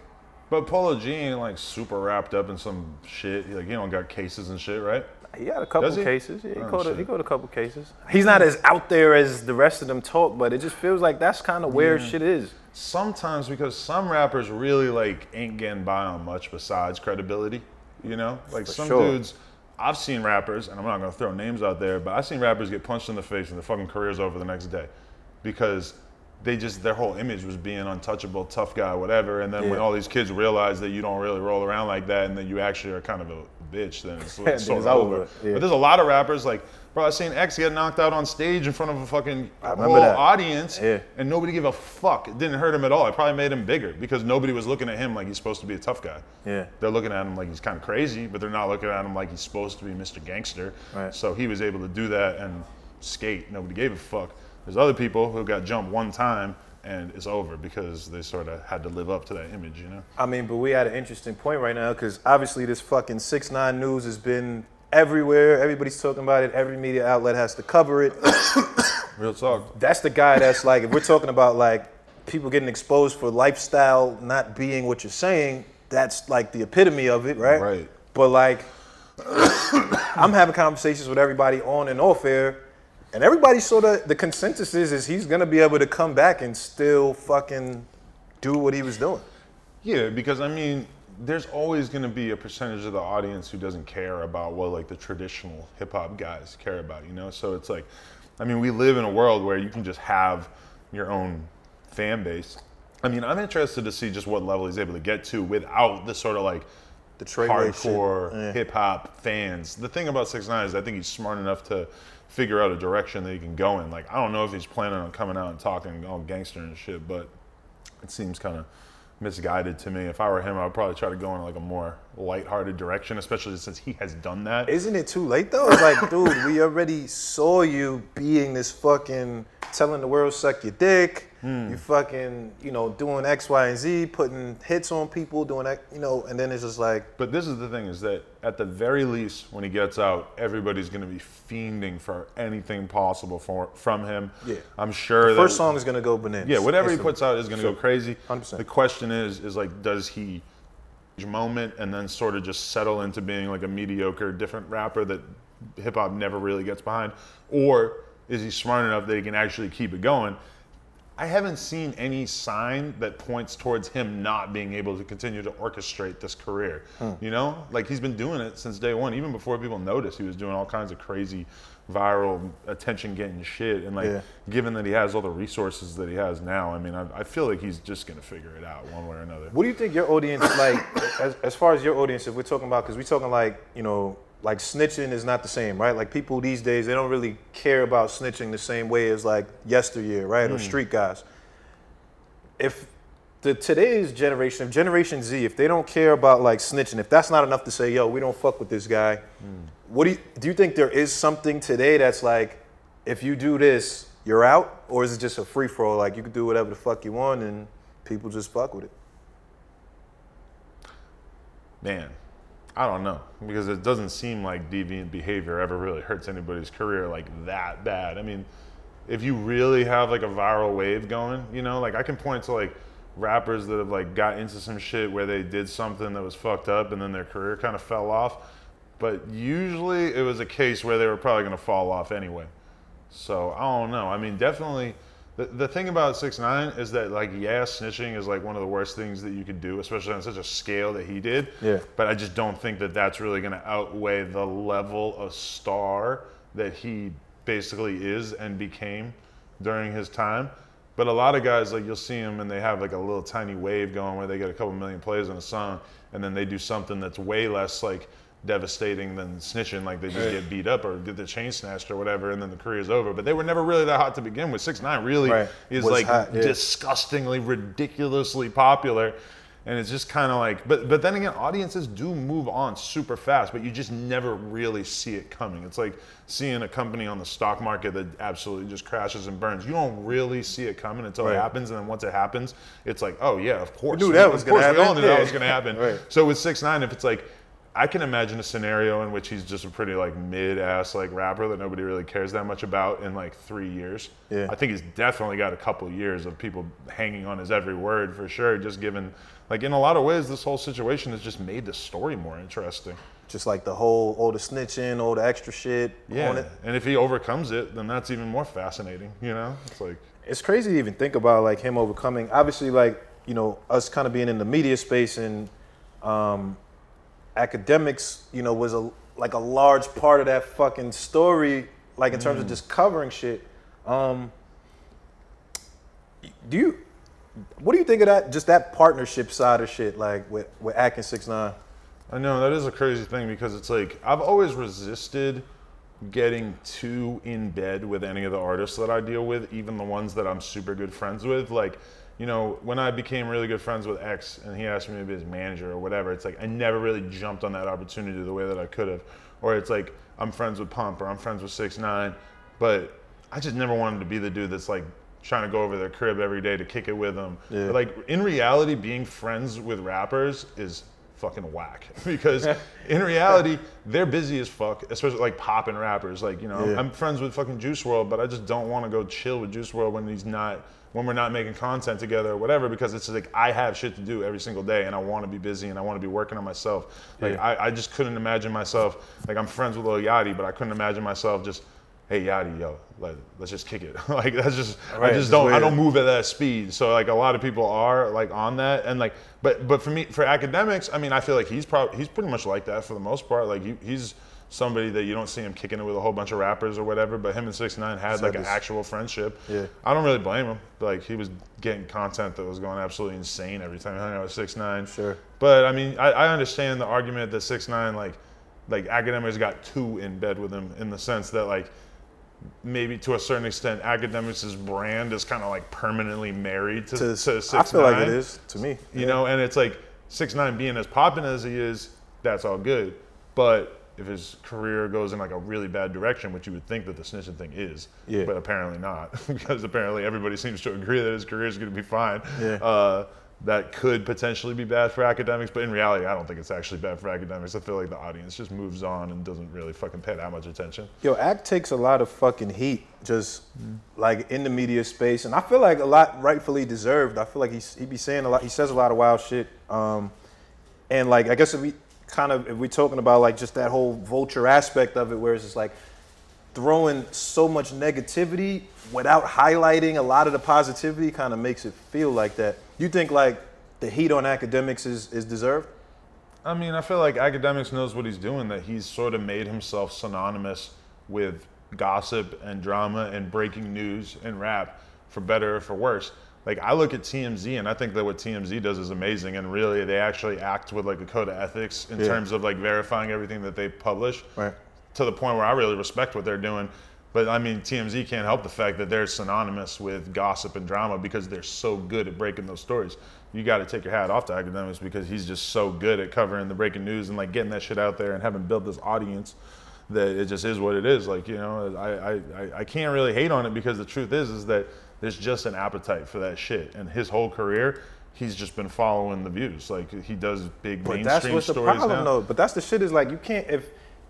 But Polo G ain't like super wrapped up in some shit. Like he don't got cases and shit, right? He got a couple cases. Yeah, he, oh, caught a, he caught a couple cases. He's not as out there as the rest of them talk, but it just feels like that's kind of where yeah. shit is. Sometimes, because some rappers really like ain't getting by on much besides credibility, you know? Like For some sure. dudes, I've seen rappers, and I'm not gonna throw names out there, but I've seen rappers get punched in the face and their fucking career's over the next day because they just, their whole image was being untouchable, tough guy, whatever. And then yeah. when all these kids realize that you don't really roll around like that and that you actually are kind of a bitch, then it's, it's sort of over. over. Yeah. But there's a lot of rappers like, bro, I seen X get knocked out on stage in front of a fucking whole that. audience yeah. and nobody gave a fuck. It didn't hurt him at all. It probably made him bigger because nobody was looking at him like he's supposed to be a tough guy. Yeah. They're looking at him like he's kind of crazy, but they're not looking at him like he's supposed to be Mister Gangster. Right. So he was able to do that and skate. Nobody gave a fuck. There's other people who got jumped one time and it's over because they sort of had to live up to that image, you know? I mean, but we had an interesting point right now because obviously this fucking six nine news has been everywhere. Everybody's talking about it. Every media outlet has to cover it. Real talk. That's the guy that's like, if we're talking about like people getting exposed for lifestyle not being what you're saying, that's like the epitome of it, right? Right. But like, I'm having conversations with everybody on and off air. And everybody sort of, the consensus is, is he's going to be able to come back and still fucking do what he was doing. Yeah, because I mean, there's always going to be a percentage of the audience who doesn't care about what like the traditional hip hop guys care about, you know? So it's like, I mean, we live in a world where you can just have your own fan base. I mean, I'm interested to see just what level he's able to get to without the sort of like, the hardcore yeah. hip hop fans. The thing about six nine is I think he's smart enough to figure out a direction that he can go in. Like, I don't know if he's planning on coming out and talking all gangster and shit, but it seems kind of misguided to me. If I were him, I would probably try to go in like a more lighthearted direction, especially since he has done that. Isn't it too late though? It's like, dude, we already saw you being this fucking telling the world suck your dick. Mm. You fucking, you know, doing X, Y, and Z, putting hits on people, doing that, you know, and then it's just like. But this is the thing, is that at the very least, when he gets out, everybody's gonna be fiending for anything possible for, from him. Yeah. I'm sure the that. First song is gonna go bananas. Yeah, whatever it's he puts out is gonna sure. go crazy. one hundred percent. The question is, is like, does he moment and then sort of just settle into being like a mediocre, different rapper that hip hop never really gets behind? Or is he smart enough that he can actually keep it going? I haven't seen any sign that points towards him not being able to continue to orchestrate this career. Hmm. You know, like he's been doing it since day one, even before people noticed. He was doing all kinds of crazy viral attention getting shit. And like, yeah. given that he has all the resources that he has now, I mean, I, I feel like he's just gonna figure it out one way or another. What do you think your audience, like, as, as far as your audience, if we're talking about, cause we're talking like, you know, like snitching is not the same, right? Like people these days, they don't really care about snitching the same way as like yesteryear, right? Mm. Or street guys. If the today's generation, if Generation Z, if they don't care about like snitching, if that's not enough to say, yo, we don't fuck with this guy, mm. what do you, do you think there is something today that's like, if you do this, you're out? Or is it just a free for all? Like you can do whatever the fuck you want and people just fuck with it? Man. I don't know, because it doesn't seem like deviant behavior ever really hurts anybody's career like that bad. I mean, if you really have like a viral wave going, you know, like I can point to like rappers that have like got into some shit where they did something that was fucked up and then their career kind of fell off. But usually it was a case where they were probably going to fall off anyway. So I don't know. I mean, definitely the, the thing about six nine is that like, yeah, snitching is like one of the worst things that you could do, especially on such a scale that he did. Yeah. But I just don't think that that's really going to outweigh the level of star that he basically is and became during his time. But a lot of guys, like you'll see them and they have like a little tiny wave going where they get a couple million plays on a song and then they do something that's way less like devastating than snitching, like they just hey. get beat up or get the chain snatched or whatever, and then the career's over. But they were never really that hot to begin with. six nine really right. is was like hot, yeah. disgustingly, ridiculously popular, and it's just kind of like. But but then again, audiences do move on super fast, but you just never really see it coming. It's like seeing a company on the stock market that absolutely just crashes and burns. You don't really see it coming until right. it happens, and then once it happens, it's like, oh yeah, of course, we knew that was going to happen. We all knew yeah. that was going to happen. Right. So with six nine, if it's like. I can imagine a scenario in which he's just a pretty like mid-ass like rapper that nobody really cares that much about in like three years. Yeah. I think he's definitely got a couple years of people hanging on his every word for sure, just given, like in a lot of ways, this whole situation has just made the story more interesting. Just like the whole, all the snitching, all the extra shit yeah. on it. And if he overcomes it, then that's even more fascinating, you know? It's like. It's crazy to even think about like him overcoming, obviously like, you know, us kind of being in the media space and, um, Akademiks, you know, was a like a large part of that fucking story, like in terms mm. of just covering shit. Um, do you, what do you think of that? Just that partnership side of shit, like with with Ak and six nine. I know that is a crazy thing because it's like I've always resisted getting too in bed with any of the artists that I deal with, even the ones that I'm super good friends with, like. You know, when I became really good friends with X and he asked me to be his manager or whatever, it's like I never really jumped on that opportunity the way that I could have. Or it's like I'm friends with Pump or I'm friends with six nine, but I just never wanted to be the dude that's like trying to go over their crib every day to kick it with them. Yeah. But like in reality, being friends with rappers is fucking whack because in reality they're busy as fuck, especially like poppin' rappers. Like, you know, yeah. I'm friends with fucking Juice world, but I just don't want to go chill with Juice world when he's not. When we're not making content together or whatever, because it's like I have shit to do every single day and I want to be busy and I want to be working on myself. Like yeah. I, I just couldn't imagine myself, like I'm friends with Lil Yachty, but I couldn't imagine myself just, hey Yachty, yo, let, let's just kick it. Like that's just, right, I just don't, weird. I don't move at that speed. So like a lot of people are like on that and like, but but for me, for Akademiks, I mean, I feel like he's probably, he's pretty much like that for the most part. Like he, he's, somebody that you don't see him kicking it with a whole bunch of rappers or whatever, but him and six nine had like an actual friendship. Yeah. I don't really blame him. Like he was getting content that was going absolutely insane every time he hung out with six nine. Sure. But I mean, I, I understand the argument that six nine like, like Akademiks got too in bed with him in the sense that like, maybe to a certain extent, Akademiks' brand is kind of like permanently married to, to, to six nine. I feel like it is to me. You yeah. know, and it's like six nine being as poppin' as he is, that's all good, but. if his career goes in like a really bad direction, which you would think that the snitching thing is, yeah. but apparently not, because apparently everybody seems to agree that his career is going to be fine. Yeah. Uh, that could potentially be bad for Akademiks, but in reality, I don't think it's actually bad for Akademiks. I feel like the audience just moves on and doesn't really fucking pay that much attention. Yo, Ak takes a lot of fucking heat, just mm-hmm. like in the media space, and I feel like a lot rightfully deserved. I feel like he's, he be saying a lot, he says a lot of wild shit, um, and like I guess if we kind of if we're talking about like just that whole vulture aspect of it, where it's just like throwing so much negativity without highlighting a lot of the positivity, kind of makes it feel like that. You think like the heat on Akademiks is, is deserved? I mean, I feel like Akademiks knows what he's doing, that he's sort of made himself synonymous with gossip and drama and breaking news and rap, for better or for worse. Like, I look at T M Z and I think that what T M Z does is amazing, and really they actually act with like a code of ethics in yeah. terms of like verifying everything that they publish, right. to the point where I really respect what they're doing. But I mean, T M Z can't help the fact that they're synonymous with gossip and drama because they're so good at breaking those stories. You got to take your hat off to Akademiks because he's just so good at covering the breaking news and like getting that shit out there and having built this audience that it just is what it is. Like, you know, I, I, I can't really hate on it because the truth is, is that there's just an appetite for that shit. And his whole career, he's just been following the views. Like, he does big mainstream stories now. But that's what's the problem though. But that's the shit is like, you can't, if,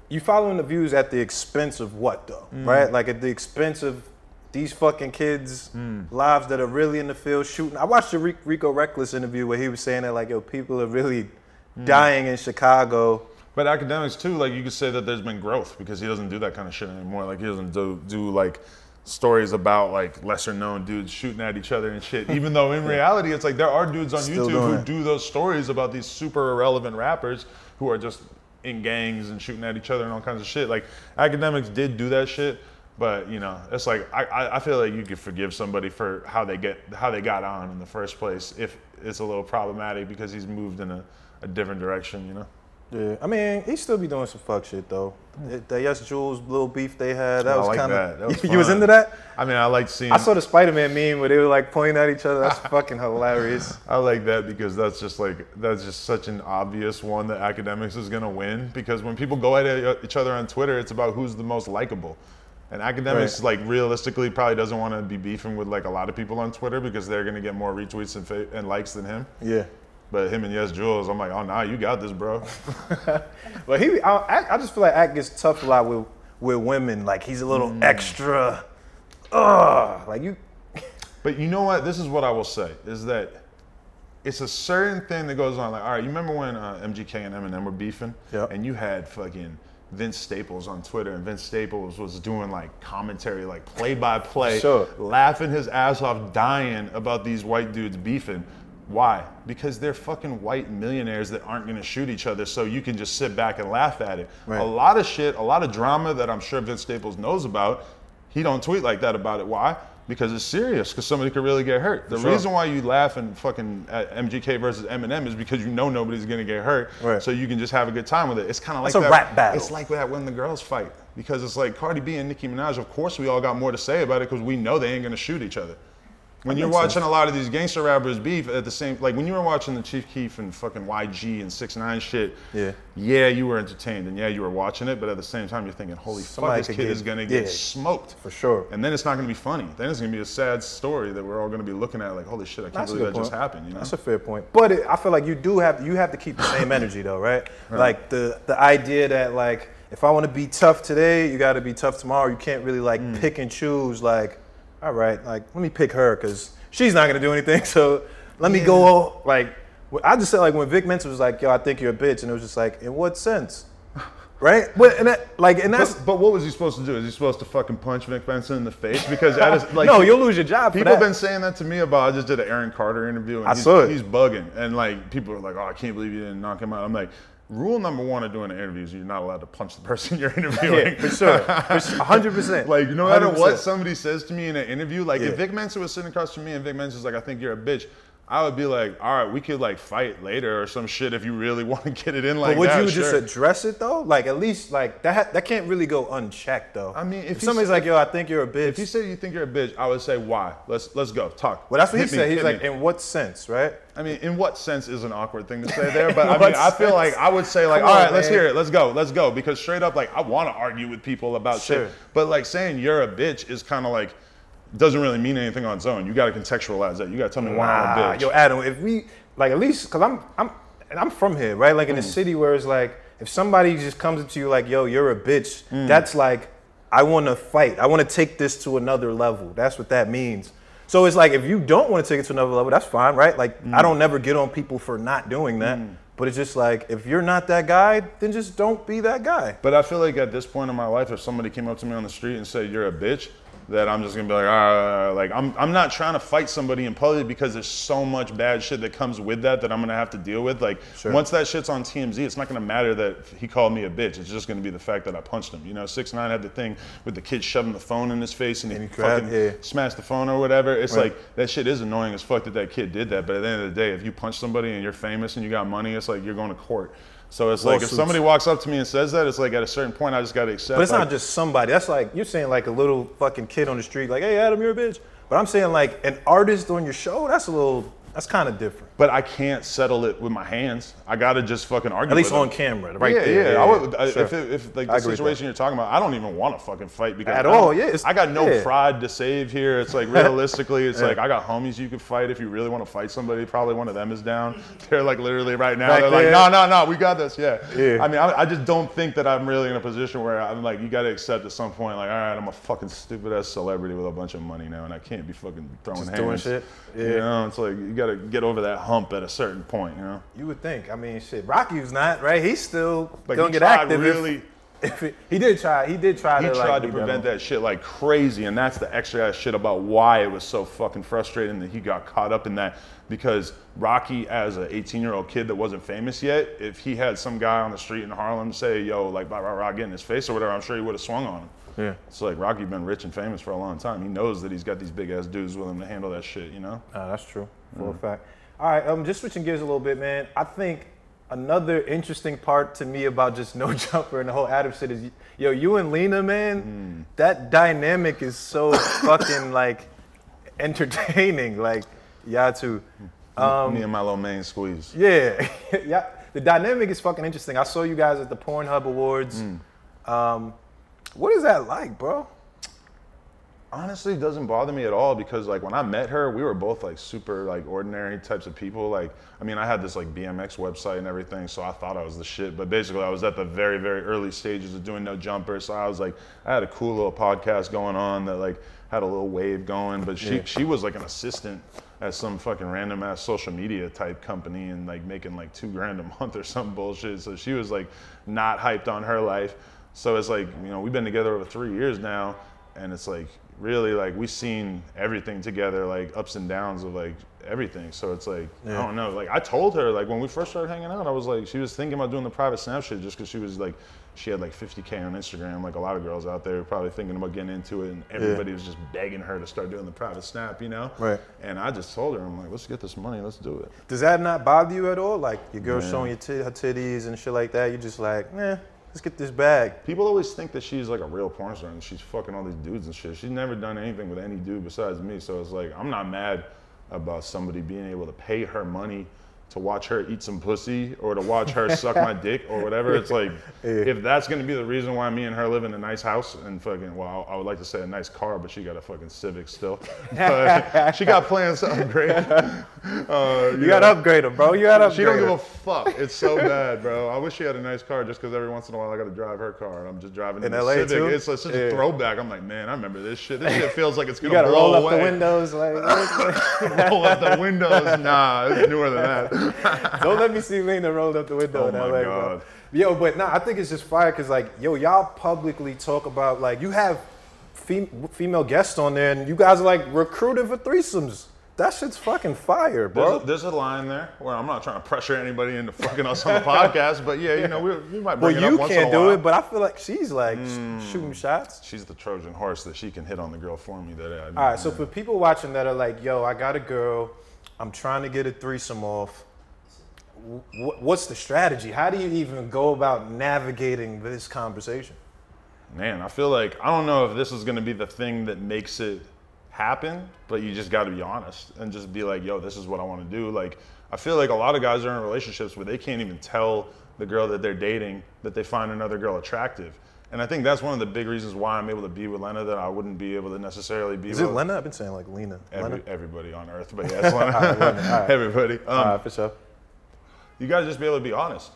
you following the views at the expense of what though, mm. right? Like at the expense of these fucking kids' mm. lives that are really in the field shooting. I watched the Rico Reckless interview where he was saying that like, yo, people are really mm. dying in Chicago. But Akademiks too, like you could say that there's been growth because he doesn't do that kind of shit anymore. Like he doesn't do, do like stories about like lesser known dudes shooting at each other and shit. Even though in reality, it's like there are dudes on Still YouTube who it. do those stories about these super irrelevant rappers who are just in gangs and shooting at each other and all kinds of shit. Like, Akademiks did do that shit, but you know, it's like, I, I feel like you could forgive somebody for how they get, how they got on in the first place if it's a little problematic because he's moved in a, a different direction, you know? Yeah, I mean, he still be doing some fuck shit though. It, the Yes Jules little beef they had, that I was like kind of. You was into that? I mean, I liked seeing. I saw the Spider-Man meme where they were like pointing at each other. That's fucking hilarious. I like that because that's just like that's just such an obvious one that Akademiks is gonna win, because when people go at each other on Twitter, it's about who's the most likable. And Akademiks, right. like realistically, probably doesn't want to be beefing with like a lot of people on Twitter because they're gonna get more retweets and, fa and likes than him. Yeah. But him and Yes Jules, I'm like, oh nah, you got this, bro. But he, I, I just feel like Ak gets tough a lot with with women. Like he's a little mm. extra, ugh, like you. But you know what? This is what I will say is that it's a certain thing that goes on. Like, all right, you remember when uh, M G K and Eminem were beefing, yep. and you had fucking Vince Staples on Twitter, and Vince Staples was doing like commentary, like play by play, sure. laughing his ass off, dying about these white dudes beefing. Why? Because they're fucking white millionaires that aren't gonna shoot each other, so you can just sit back and laugh at it. Right. A lot of shit, a lot of drama that I'm sure Vince Staples knows about, he don't tweet like that about it. Why? Because it's serious, because somebody could really get hurt. The sure. reason why you laugh and fucking at M G K versus Eminem is because you know nobody's gonna get hurt, right. so you can just have a good time with it. It's kind of like That's that. a rap battle. It's like that when the girls fight, because it's like Cardi B and Nicki Minaj, of course we all got more to say about it because we know they ain't gonna shoot each other. When you're watching sense. a lot of these gangster rappers beef at the same, like when you were watching the Chief Keef and fucking Y G and six nine shit, yeah, yeah, you were entertained and yeah, you were watching it, but at the same time you're thinking, holy Somebody fuck, this kid get, is gonna get yeah, smoked for sure. And then it's not gonna be funny. Then it's gonna be a sad story that we're all gonna be looking at, like, holy shit, I can't That's believe that point. just happened. You know? That's a fair point. But it, I feel like you do have you have to keep the same energy though, right? right? Like the the idea that like if I want to be tough today, you got to be tough tomorrow. You can't really like mm. pick and choose like. All right, like, let me pick her because she's not going to do anything, so let me yeah. go, like, I just said, like, when Vic Mensa was like, yo, I think you're a bitch, and it was just like, in what sense? Right? But, and that, like, and that's... But, but what was he supposed to do? Is he supposed to fucking punch Vic Mensa in the face? Because I just, like... No, you'll lose your job. People have been saying that to me about... I just did an Aaron Carter interview, and I he's, saw it. he's bugging. And, like, people are like, oh, I can't believe you didn't knock him out. I'm like... Rule number one of doing an interview is you're not allowed to punch the person you're interviewing. Yeah, for sure. one hundred percent. Like, no matter one hundred percent. What somebody says to me in an interview, like yeah. if Vic Mensa was sitting across from me and Vic Mensa was like, I think you're a bitch, I would be like, all right, we could like fight later or some shit if you really want to get it in like that. But would that, you sure. just address it though? Like at least like that that can't really go unchecked though. I mean, if, if somebody's said, like, yo, I think you're a bitch. If you say you think you're a bitch, I would say why? Let's let's go talk. Well, that's what hit he me, said. He's like, me. in what sense, right? I mean, in what sense is an awkward thing to say there? But I mean, I feel sense? like I would say like, Come all right, on, let's man. hear it, let's go, let's go, because straight up like I want to argue with people about sure. shit, but like saying you're a bitch is kind of like. Doesn't really mean anything on its own. You gotta contextualize that. You gotta tell me why nah, I'm a bitch. Yo, Adam, if we like at least, cause I'm I'm and I'm from here, right? Like in mm. the city where it's like, if somebody just comes up to you like, yo, you're a bitch, mm. that's like, I wanna fight. I wanna take this to another level. That's what that means. So it's like if you don't want to take it to another level, that's fine, right? Like mm. I don't never get on people for not doing that. Mm. But it's just like, if you're not that guy, then just don't be that guy. But I feel like at this point in my life, if somebody came up to me on the street and said, you're a bitch, that I'm just gonna be like, ah, like I'm, I'm not trying to fight somebody in public because there's so much bad shit that comes with that that I'm gonna have to deal with. Like, sure. once that shit's on T M Z, it's not gonna matter that he called me a bitch. It's just gonna be the fact that I punched him. You know, six nine had the thing with the kid shoving the phone in his face and, and he, he fucking grabbed, yeah. smashed the phone or whatever. It's right. like, that shit is annoying as fuck that that kid did that. But at the end of the day, if you punch somebody and you're famous and you got money, it's like you're going to court. So it's Lawsuits. like if somebody walks up to me and says that, it's like at a certain point I just gotta accept. But it's like, not just somebody. That's like you're saying like a little fucking kid on the street, like, hey Adam, you're a bitch. But I'm saying like an artist on your show, that's a little, that's kind of different. But I can't settle it with my hands. I gotta just fucking argue. At least with on them. camera, right yeah, there. Yeah, yeah. I would, I, sure. if, it, if like the situation you're talking about, I don't even want to fucking fight because at all. Yeah, I got no yeah. pride to save here. It's like realistically, it's yeah. like I got homies you could fight if you really want to fight somebody. Probably one of them is down. They're like literally right now. Back they're there. like, no, no, no, we got this. Yeah. yeah. I mean, I, I just don't think that I'm really in a position where I'm like, you gotta accept at some point, like, all right, I'm a fucking stupid ass celebrity with a bunch of money now, and I can't be fucking throwing just hands. doing shit. Yeah. You know, it's like you got to get over that hump at a certain point, you know? You would think. I mean, shit, Rocky's not, right? He's still like, going to get active. Really, if, if it, he did try. He did try he to, He tried like, to prevent that shit like crazy, and that's the extra ass shit about why it was so fucking frustrating that he got caught up in that. Because Rocky, as an eighteen-year-old kid that wasn't famous yet, if he had some guy on the street in Harlem say, yo, like, blah, blah, blah, get in his face or whatever, I'm sure he would have swung on him. Yeah. It's like Rocky been rich and famous for a long time. He knows that he's got these big-ass dudes with him to handle that shit, you know? Uh, that's true. For mm. a fact. All right, um, just switching gears a little bit, man. I think another interesting part to me about just No Jumper and the whole Adam shit is, yo, you and Lena, man, mm. that dynamic is so fucking, like, entertaining. Like, y'all two. Um, me and my little main squeeze. Yeah. yeah. The dynamic is fucking interesting. I saw you guys at the Pornhub Awards. Mm. Um, what is that like, bro? Honestly, it doesn't bother me at all because like when I met her, we were both like super like ordinary types of people. Like, I mean, I had this like B M X website and everything, so I thought I was the shit. But basically, I was at the very, very early stages of doing No Jumper. So I was like, I had a cool little podcast going on that like had a little wave going. But she, yeah. she was like an assistant at some fucking random ass social media type company and like making like two grand a month or some bullshit. So she was like not hyped on her life. So it's like, you know, we've been together over three years now, and it's like, really, like, we've seen everything together, like, ups and downs of, like, everything. So it's like, yeah. I don't know. Like, I told her, like, when we first started hanging out, I was like, she was thinking about doing the private snap shit just because she was, like, she had, like, fifty K on Instagram. Like, a lot of girls out there were probably thinking about getting into it, and everybody yeah. was just begging her to start doing the private snap, you know? Right. And I just told her, I'm like, let's get this money. Let's do it. Does that not bother you at all? Like, your girl yeah. showing your t- her titties and shit like that, you're just like, eh. Let's get this bag. People always think that she's like a real porn star and she's fucking all these dudes and shit. She's never done anything with any dude besides me. So it's like, I'm not mad about somebody being able to pay her money to watch her eat some pussy or to watch her suck my dick or whatever. It's like, yeah. if that's gonna be the reason why me and her live in a nice house and fucking, well, I would like to say a nice car, but she got a fucking Civic still. But she got plans to upgrade. Uh, you, you know, gotta upgrade her, bro. You gotta upgrade She don't give a fuck. It's so bad, bro. I wish she had a nice car just because every once in a while I gotta drive her car. And I'm just driving in L A Civic. Too? It's like such yeah. a throwback. I'm like, man, I remember this shit. This shit feels like it's gonna you gotta roll, roll up away. the windows. Like, roll up the windows. Nah, it's newer than that. Don't let me see Lena rolled up the window. Oh my L A, God. Bro. Yo, but nah, I think it's just fire because like, yo, y'all publicly talk about like, you have fem female guests on there and you guys are like recruited for threesomes. That shit's fucking fire, bro. There's a, there's a line there where I'm not trying to pressure anybody into fucking us on the podcast, but yeah, you know, we, we might bring well, it up once in a while. Well, you can't do it, but I feel like she's like mm. sh shooting shots. She's the Trojan horse that she can hit on the girl for me. That I All right, man. So for people watching that are like, yo, I got a girl. I'm trying to get a threesome off. What's the strategy? How do you even go about navigating this conversation? Man, I feel like, I don't know if this is going to be the thing that makes it happen, but you just got to be honest and just be like, yo, this is what I want to do. Like, I feel like a lot of guys are in relationships where they can't even tell the girl that they're dating that they find another girl attractive. And I think that's one of the big reasons why I'm able to be with Lena that I wouldn't be able to necessarily be with. Is it Lena? I've been saying like Lena. Every, Lena? Everybody on earth, but yeah, it's Lena. All right, Lena. All right. Everybody. Um, All right, for sure. You gotta just be able to be honest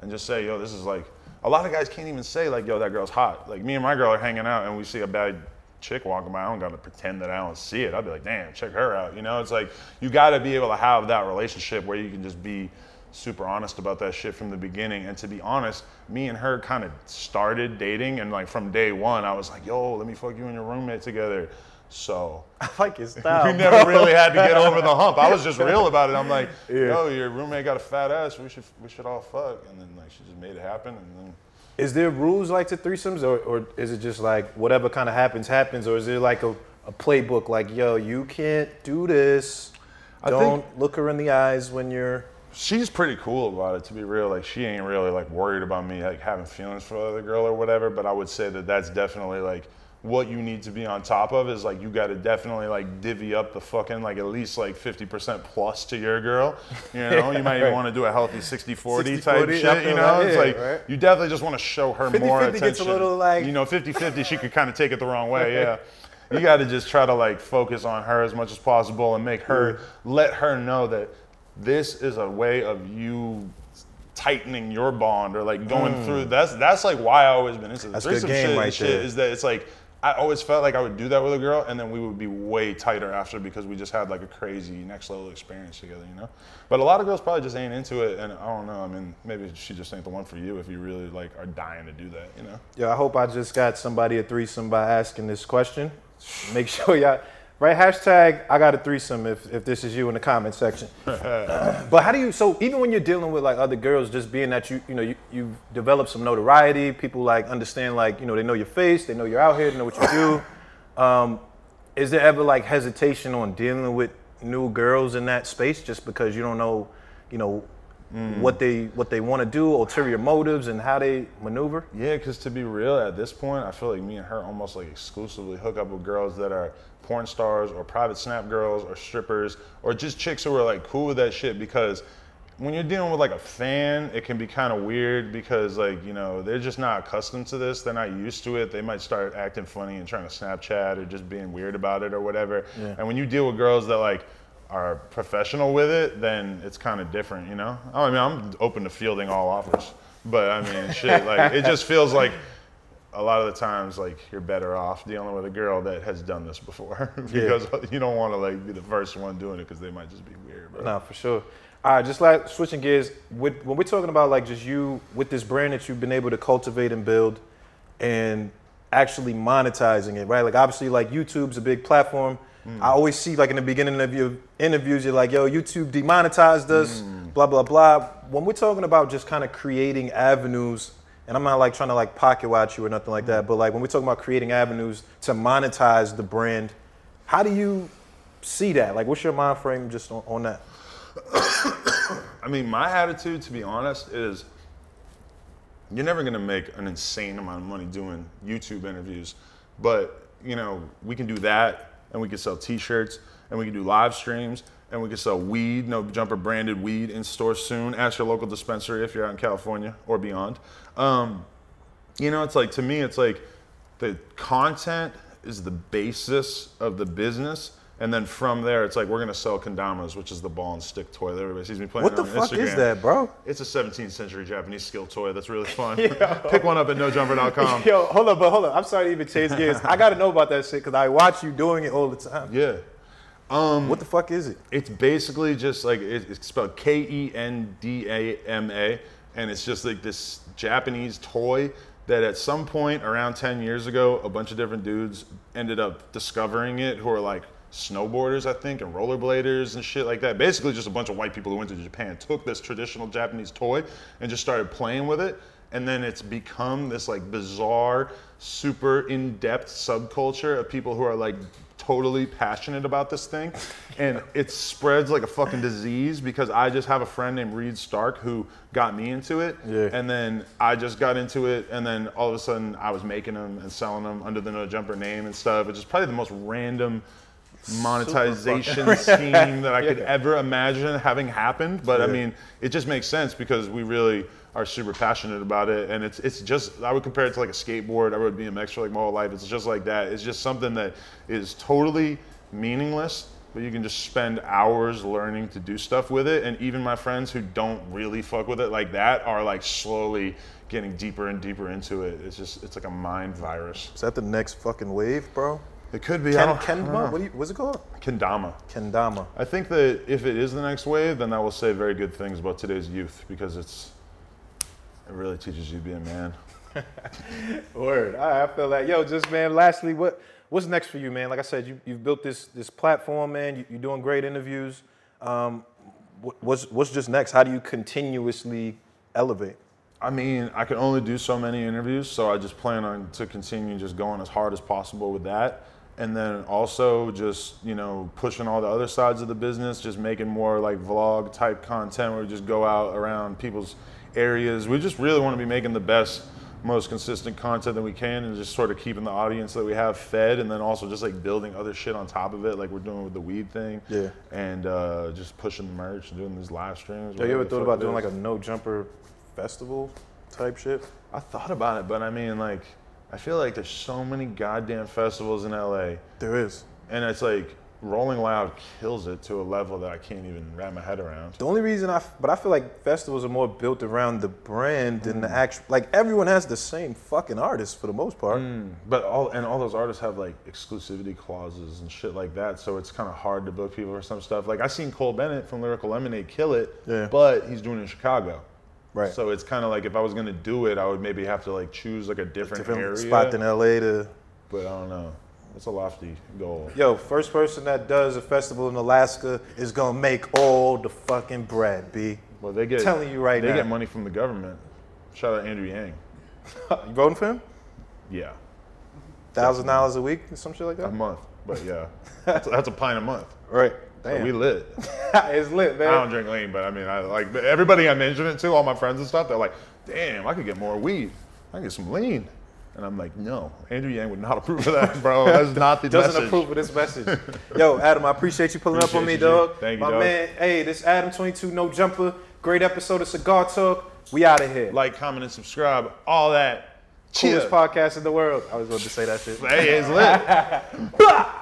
and just say, yo, this is like, a lot of guys can't even say like, yo, that girl's hot. Like me and my girl are hanging out and we see a bad chick walking by, I don't gotta pretend that I don't see it. I'd be like, damn, check her out. You know, it's like, you gotta be able to have that relationship where you can just be super honest about that shit from the beginning. And to be honest, me and her kind of started dating and like from day one, I was like, yo, let me fuck you and your roommate together. So I like his style. We never bro. really had to get over the hump. I was just real about it. I'm like, yeah. yo, your roommate got a fat ass. We should we should all fuck. And then like she just made it happen. And then is there rules like to threesomes, or, or is it just like whatever kind of happens happens, or is there like a, a playbook like, yo, you can't do this. I Don't think look her in the eyes when you're. She's pretty cool about it, to be real. Like she ain't really like worried about me like having feelings for the other girl or whatever. But I would say that that's definitely like. What you need to be on top of is like you got to definitely like divvy up the fucking like at least like fifty percent plus to your girl, you know. yeah, you might even right. want to do a healthy sixty forty type shit, you know. It's like right? you definitely just want to show her more attention. Gets a little like, you know, fifty fifty she could kind of take it the wrong way. Yeah. You got to just try to like focus on her as much as possible and make her mm. let her know that this is a way of you tightening your bond or like going mm. through. That's that's like why I always been into this. There's some shit, right shit there. Is that it's like I always felt like I would do that with a girl and then we would be way tighter after because we just had like a crazy next level experience together, you know? But a lot of girls probably just ain't into it and I don't know, I mean, maybe she just ain't the one for you if you really like are dying to do that, you know? Yeah, I hope I just got somebody a threesome by asking this question. Make sure y'all, right? Hashtag, I got a threesome if, if this is you in the comment section. But how do you, so even when you're dealing with like other girls, just being that you, you know, you, you've developed some notoriety, people like understand like, you know, they know your face, they know you're out here, they know what you do. Um, is there ever like hesitation on dealing with new girls in that space just because you don't know, you know, Mm. what they what they want to do, ulterior motives, and how they maneuver? Yeah, because to be real, at this point, I feel like me and her almost like exclusively hook up with girls that are porn stars or private snap girls or strippers or just chicks who are like cool with that shit. Because when you're dealing with like a fan, it can be kind of weird because like, you know, they're just not accustomed to this. They're not used to it. They might start acting funny and trying to Snapchat or just being weird about it or whatever. Yeah. And when you deal with girls that like are professional with it, then it's kind of different, you know? I mean, I'm open to fielding all offers, but I mean, shit, like, it just feels like a lot of the times, like, you're better off dealing with a girl that has done this before because yeah. you don't want to, like, be the first one doing it because they might just be weird, bro. No, for sure. All right, just like switching gears, with, when we're talking about, like, just you with this brand that you've been able to cultivate and build and actually monetizing it, right? Like, obviously, like, YouTube's a big platform. Mm. I always see, like, in the beginning of your interviews, you're like, yo, YouTube demonetized us, mm. blah, blah, blah. When we're talking about just kind of creating avenues, and I'm not, like, trying to, like, pocket watch you or nothing like that, but, like, when we're talking about creating avenues to monetize the brand, how do you see that? Like, what's your mind frame just on, on that? I mean, my attitude, to be honest, is you're never going to make an insane amount of money doing YouTube interviews, but, you know, we can do that. And we could sell t-shirts, and we could do live streams, and we could sell weed, No Jumper branded weed in store soon. Ask your local dispensary if you're out in California or beyond. Um, you know, it's like, to me, it's like the content is the basis of the business. And then from there, it's like, we're going to sell kendamas, which is the ball and stick toy that everybody sees me playing on Instagram. What the fuck is that, bro? It's a seventeenth century Japanese skill toy that's really fun. Pick one up at no jumper dot com. Yo, hold up, but hold up. I'm sorry to even change gears. I got to know about that shit because I watch you doing it all the time. Yeah. Um, what the fuck is it? It's basically just like, it's spelled K E N D A M A. And it's just like this Japanese toy that at some point around ten years ago, a bunch of different dudes ended up discovering it who are like, snowboarders, I think, and rollerbladers and shit like that. Basically just a bunch of white people who went to Japan took this traditional Japanese toy and just started playing with it. And then it's become this like bizarre, super in-depth subculture of people who are like totally passionate about this thing, and it spreads like a fucking disease, because I just have a friend named Reed Stark who got me into it, yeah. and then I just got into it, and then all of a sudden I was making them and selling them under the No Jumper name and stuff, which is probably the most random monetization scheme that I could yeah. ever imagine having happened, but yeah. I mean, it just makes sense because we really are super passionate about it, and it's it's just, I would compare it to like a skateboard. I rode B M X for like my whole life. It's just like that. It's just something that is totally meaningless, but you can just spend hours learning to do stuff with it, and even my friends who don't really fuck with it like that are like slowly getting deeper and deeper into it. It's just, it's like a mind virus. Is that the next fucking wave, bro? It could be. Ken, I don't, Kendama? I don't know. What do you, what's it called? Kendama. Kendama. I think that if it is the next wave, then that will say very good things about today's youth, because it's, it really teaches you to be a man. Word. All right, I feel that. Yo, just, man, lastly, what what's next for you, man? Like I said, you, you've built this this platform, man. You, you're doing great interviews. Um, what, what's, what's just next? How do you continuously elevate? I mean, I can only do so many interviews, so I just plan on to continue just going as hard as possible with that. And then also just, you know, pushing all the other sides of the business, just making more like vlog type content where we just go out around people's areas. We just really want to be making the best, most consistent content that we can, and just sort of keeping the audience that we have fed, and then also just like building other shit on top of it, like we're doing with the weed thing. Yeah. And uh, just pushing the merch and doing these live streams. Have you ever thought about doing like a No Jumper festival type shit? I thought about it, but I mean, like, I feel like there's so many goddamn festivals in L A. There is. And it's like, Rolling Loud kills it to a level that I can't even wrap my head around. The only reason I, but I feel like festivals are more built around the brand than mm. the actual, like everyone has the same fucking artists for the most part. Mm. But all, and all those artists have like exclusivity clauses and shit like that, so it's kind of hard to book people for some stuff. Like I seen Cole Bennett from Lyrical Lemonade kill it, yeah. but he's doing it in Chicago. Right. So it's kind of like if I was gonna do it, I would maybe have to like choose like a different, different area. Spot in L A to. But I don't know. It's a lofty goal. Yo, first person that does a festival in Alaska is gonna make all the fucking bread, B. Well, they get. I'm telling you right they now. They get money from the government. Shout out Andrew Yang. You voting for him? Yeah. Thousand dollars a week, some shit like that. A month, but yeah, that's, that's a pint a month. Right. So we lit. It's lit, man. I don't drink lean, but I mean, I like everybody I mentioned it to, all my friends and stuff. They're like, "Damn, I could get more weed. I can get some lean." And I'm like, "No, Andrew Yang would not approve of that, bro. That's not the doesn't message. Approve of this message." Yo, Adam, I appreciate you pulling appreciate up on me, dog. Thank you, my dog. Man. Hey, this Adam twenty-two, No Jumper. Great episode of Cigar Talk. We out of here. Like, comment, and subscribe. All that. Cheers. Coolest podcast in the world. I was about to say that shit. Hey, it's lit.